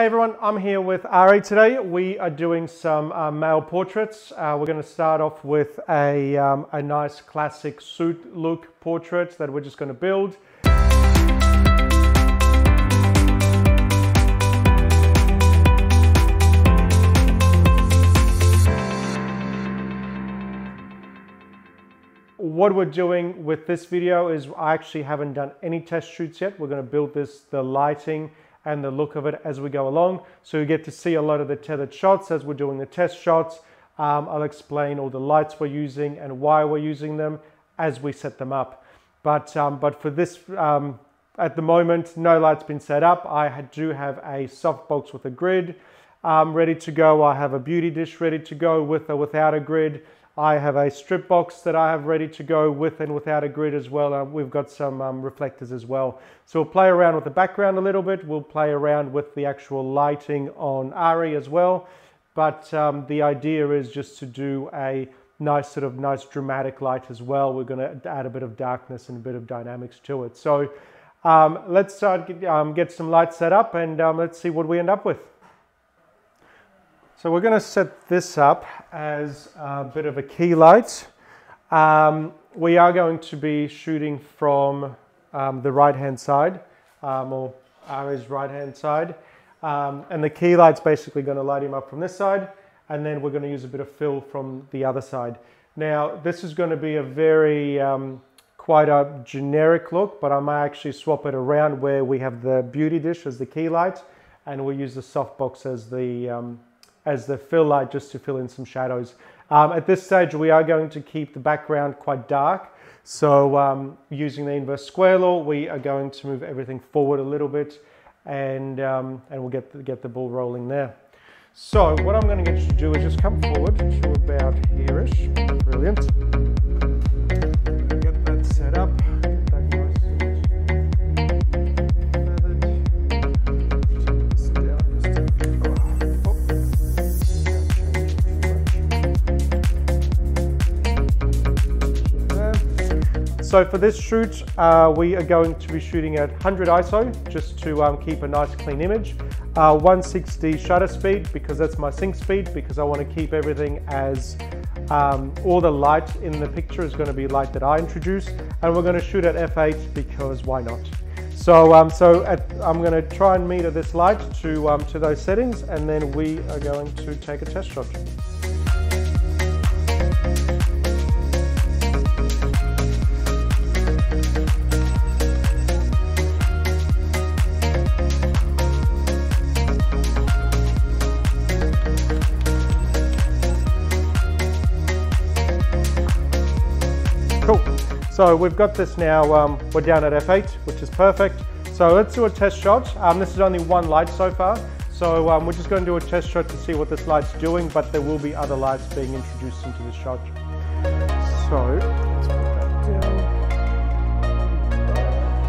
Hey everyone, I'm here with RA today. We are doing some male portraits. We're going to start off with a nice classic suit look portrait that we're just going to build. What we're doing with this video is I actually haven't done any test shoots yet. We're going to build this, the lighting and the look of it as we go along. So you get to see a lot of the tethered shots as we're doing the test shots. I'll explain all the lights we're using and why we're using them as we set them up. But for this, at the moment, no light's been set up. I do have a softbox with a grid ready to go. I have a beauty dish ready to go with or without a grid. I have a strip box that I have ready to go with and without a grid as well. We've got some reflectors as well. So we'll play around with the background a little bit. We'll play around with the actual lighting on RE as well. But the idea is just to do a nice sort of dramatic light as well. We're going to add a bit of darkness and a bit of dynamics to it. So let's start, get some lights set up and let's see what we end up with. So we're going to set this up as a bit of a key light. We are going to be shooting from the right-hand side, or RA's right-hand side. And the key light's basically going to light him up from this side, and then we're going to use a bit of fill from the other side. Now, this is going to be a very, quite a generic look, but I might actually swap it around where we have the beauty dish as the key light, and we'll use the softbox as the fill light just to fill in some shadows. At this stage, we are going to keep the background quite dark. So using the inverse square law, we are going to move everything forward a little bit and we'll get the ball rolling there. So what I'm gonna get you to do is just come forward to about here-ish. Brilliant. Get that set up. So for this shoot, we are going to be shooting at 100 ISO just to keep a nice clean image. 160 shutter speed because that's my sync speed, because I want to keep everything as all the light in the picture is going to be light that I introduce, and we're going to shoot at f8 because why not? So I'm going to try and meter this light to those settings, and then we are going to take a test shot. So we've got this now, we're down at f8, which is perfect. So let's do a test shot. This is only one light so far. So we're just going to do a test shot to see what this light's doing, but there will be other lights being introduced into this shot. So let's put that down.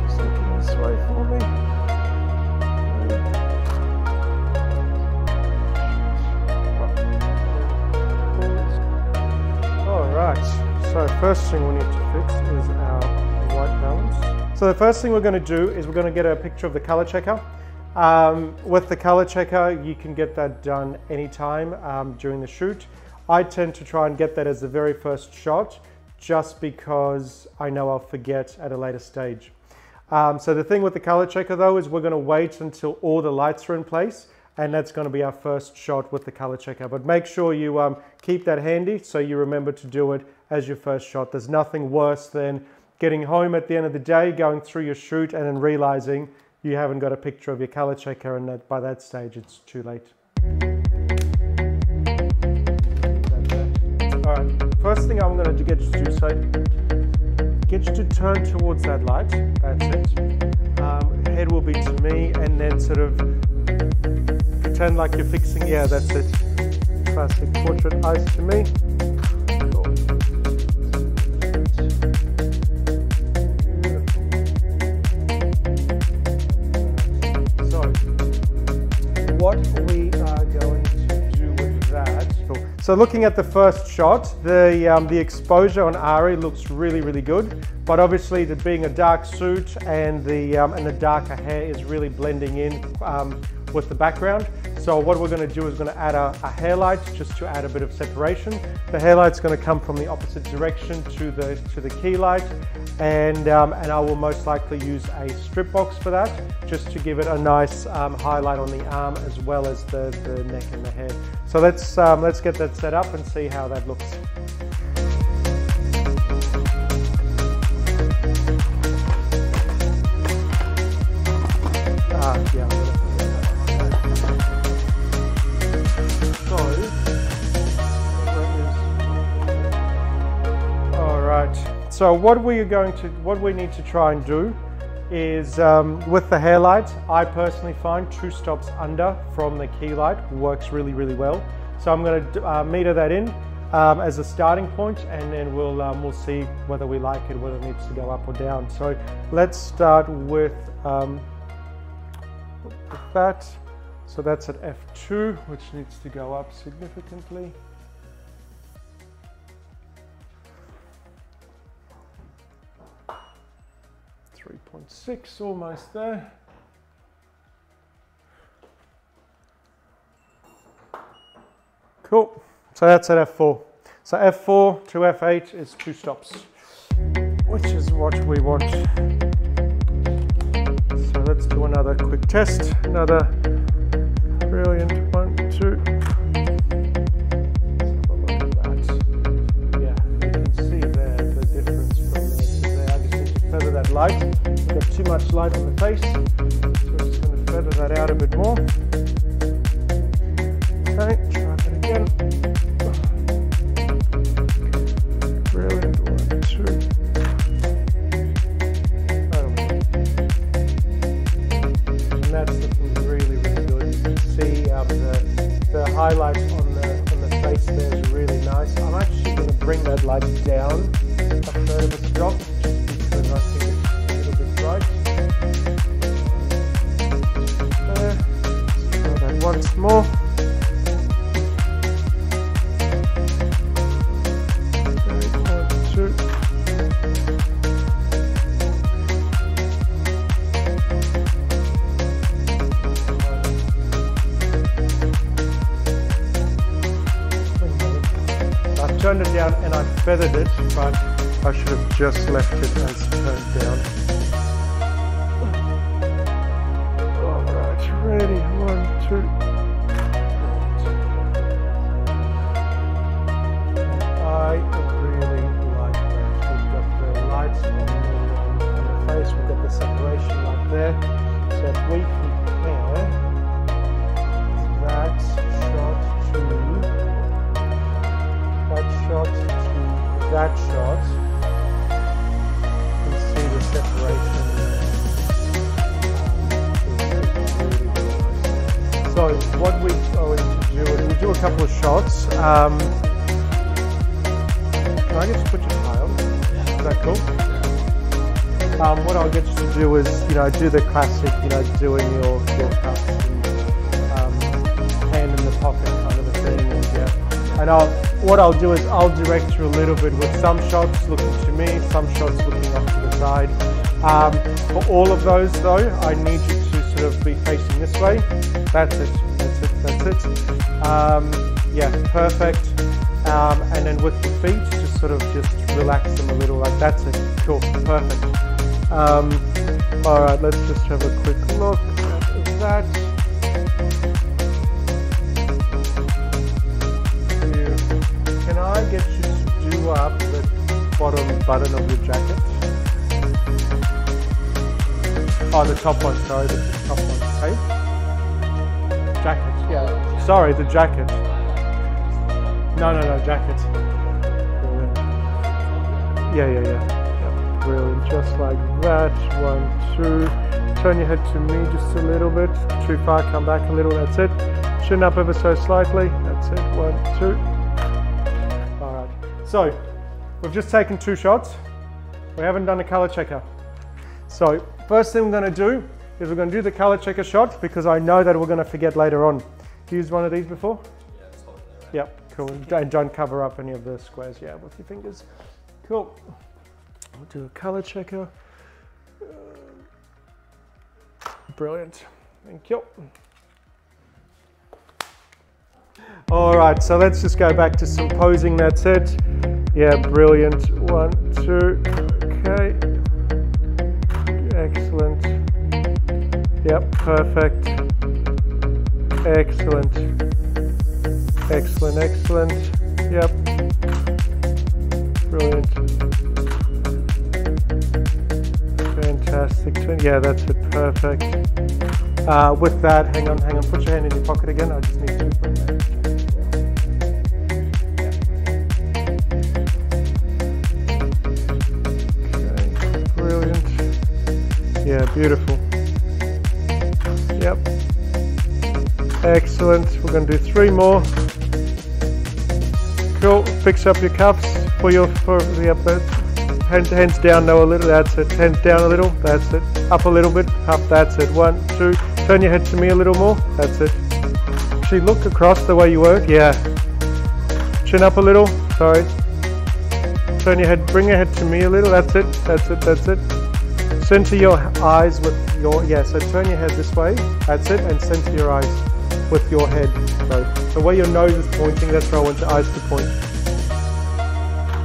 Just looking this way for me. All right. So first thing we need to fix is our white balance. So the first thing we're going to do is we're going to get a picture of the color checker. With the color checker, you can get that done anytime during the shoot. I tend to try and get that as the very first shot, just because I know I'll forget at a later stage. So the thing with the color checker though is we're going to wait until all the lights are in place, and that's going to be our first shot with the color checker. But make sure you keep that handy so you remember to do it as your first shot. There's nothing worse than getting home at the end of the day, going through your shoot and then realizing you haven't got a picture of your color checker, and that by that stage it's too late. All right, first thing I'm going to get you to do, so get you to turn towards that light, that's it. Head will be to me, and then sort of pretend like you're fixing, yeah, that's it. Classic portrait eyes to me. So, what we are going to do with that. So looking at the first shot, the exposure on RE looks really, really good. But obviously, it being a dark suit and the darker hair is really blending in with the background. So what we're going to do is we're going to add a hairlight just to add a bit of separation. The hairlight's going to come from the opposite direction to the key light, and I will most likely use a strip box for that, just to give it a nice highlight on the arm as well as the neck and the head. So let's get that set up and see how that looks. So what we need to try and do is with the hair light, I personally find 2 stops under from the key light works really, really well. So I'm going to meter that in as a starting point, and then we'll see whether we like it, whether it needs to go up or down. So let's start with that. So that's at F2, which needs to go up significantly. Six, almost there. Cool. So that's at F4. So F4 to F8 is 2 stops, which is what we want. So let's do another quick test. Another brilliant 1, 2. Yeah, you can see there the difference from there. I just need to feather that light. Got too much light on the face, so we're just going to feather that out a bit more. Okay, try that again. Brilliant, 1, 2. And that's looking really, really good. You can see the highlights on the face there is really nice. I'm actually going to bring that light down a third of a stop, just because I think right. There. Let's try that once more. I've turned it down and I feathered it, but I should have just left it as turned down. Ready, 1, 2. I really like that. We've got the lights on the face, we've got the separation light there. So if we compare that shot to that shot to that shot, you can see the separation. So what we going to do is we do a couple of shots. Can I just put your tie on? Yeah. Is that cool? What I'll get you to do is, you know, do the classic, you know, doing your cups and hand in the pocket kind of a thing. And, yeah. And what I'll do is I'll direct you a little bit with some shots looking to me, some shots looking off to the side. For all of those though, I need you to sort of be facing this way. That's it, that's it, that's it. Yeah, perfect. And then with the feet, just sort of just relax them a little, like that's it, cool, perfect. All right, let's just have a quick look at that. Can I get you to do up the bottom button of your jacket? Oh, the top one, sorry, the top one, okay? Jacket, yeah. Sorry, the jacket. No, jacket. Brilliant. Yeah. Brilliant, just like that. 1, 2. Turn your head to me just a little bit. Too far, come back a little, that's it. Chin up ever so slightly, that's it. 1, 2. All right, so we've just taken 2 shots. We haven't done a color checker. So first thing we're gonna do is we're going to do the color checker shot, because I know that we're going to forget later on. Used one of these before? Yeah, it's all there, right? Yep, cool. And don't cover up any of the squares, yeah, with your fingers. Cool. We'll do a color checker. Brilliant. Thank you. All right, so let's just go back to some posing. That's it. Yeah, brilliant. 1, 2, okay. Excellent. Yep, perfect. Excellent. Excellent, excellent. Yep. Brilliant. Fantastic. Yeah, that's it. Perfect. With that, hang on. Put your hand in your pocket again. I just need to put that. Yeah, beautiful. Yep. Excellent. We're going to do 3 more. Cool. Fix up your cuffs. Hands down now a little. That's it. Hands down a little. That's it. Up a little bit. Up. That's it. 1, 2. Turn your head to me a little more. That's it. Actually, look across the way you work. Yeah. Chin up a little. Sorry. Turn your head. Bring your head to me a little. That's it. That's it. That's it. Center your eyes with your, yeah, so turn your head this way, that's it, and center your eyes with your head. So where your nose is pointing, that's where I want your eyes to point.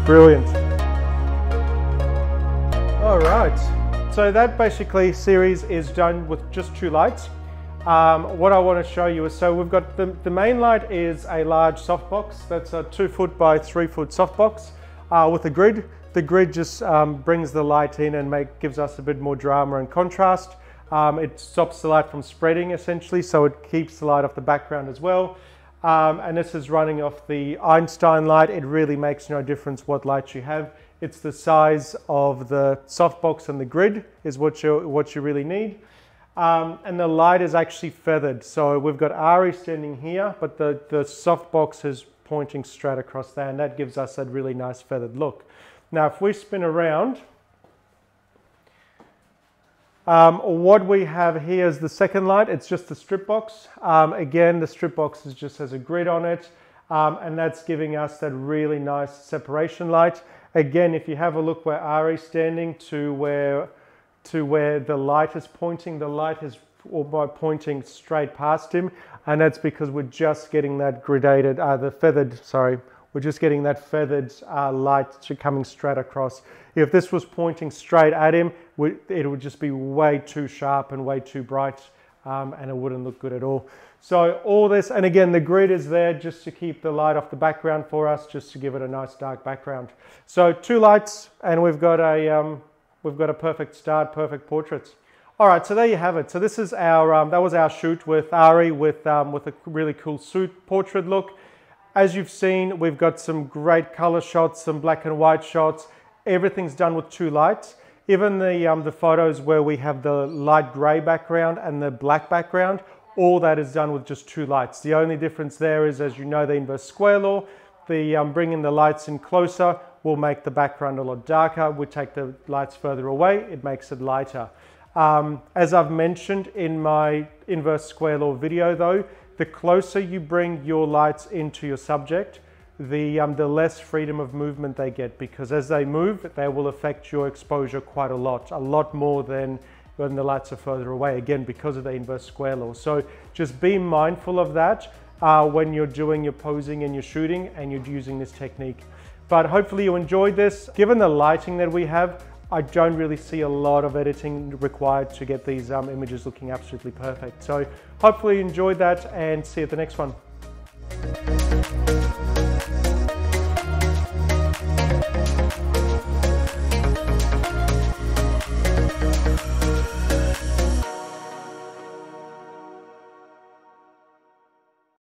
Brilliant. All right, so that basically series is done with just 2 lights. What I want to show you is, so we've got the main light is a large softbox. That's a 2-foot by 3-foot softbox with a grid. The grid just brings the light in and gives us a bit more drama and contrast. It stops the light from spreading essentially, so it keeps the light off the background as well. And this is running off the Einstein light. It really makes no difference what light you have. It's the size of the softbox and the grid is what you really need. And the light is actually feathered. So we've got Ari standing here, but the softbox is pointing straight across there, and that gives us a really nice feathered look. Now, if we spin around, what we have here is the second light. It's just the strip box. Again, the strip box just has a grid on it, and that's giving us that really nice separation light. Again, if you have a look where Ari's standing to where the light is pointing, the light is pointing straight past him, and that's because we're just getting that gradated, we're just getting that feathered light coming straight across. If this was pointing straight at him, it would just be way too sharp and way too bright, and it wouldn't look good at all. So all this, and again, the grid is there just to keep the light off the background for us, just to give it a nice dark background. So 2 lights, and we've got a perfect start, perfect portraits. All right, so there you have it. So this is our that was our shoot with Ari with a really cool portrait look. As you've seen, we've got some great color shots, some black and white shots. Everything's done with 2 lights. Even the photos where we have the light gray background and the black background, all that is done with just 2 lights. The only difference there is, as you know, the inverse square law. Bringing the lights in closer will make the background a lot darker. We take the lights further away, it makes it lighter. As I've mentioned in my inverse square law video though, the closer you bring your lights into your subject, the less freedom of movement they get, because as they move, they will affect your exposure quite a lot more than when the lights are further away, again, because of the inverse square law. So just be mindful of that when you're doing your posing and your shooting and you're using this technique. But hopefully you enjoyed this. Given the lighting that we have, I don't really see a lot of editing required to get these images looking absolutely perfect. So hopefully you enjoyed that, and see you at the next one.